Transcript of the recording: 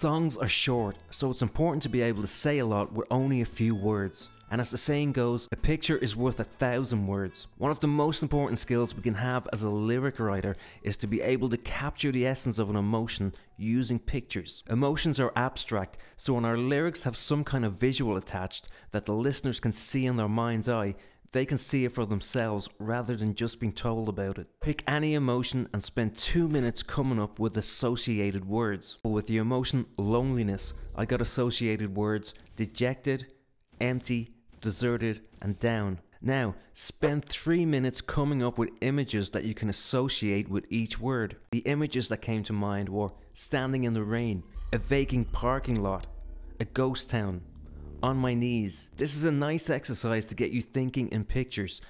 Songs are short, so it's important to be able to say a lot with only a few words. And as the saying goes, a picture is worth 1,000 words. One of the most important skills we can have as a lyric writer is to be able to capture the essence of an emotion using pictures. Emotions are abstract, so when our lyrics have some kind of visual attached that the listeners can see in their mind's eye, they can see it for themselves rather than just being told about it. Pick any emotion and spend 2 minutes coming up with associated words. But with the emotion loneliness, I got associated words dejected, empty, deserted, and down. Now, spend 3 minutes coming up with images that you can associate with each word. The images that came to mind were standing in the rain, a vacant parking lot, a ghost town, on my knees. This is a nice exercise to get you thinking in pictures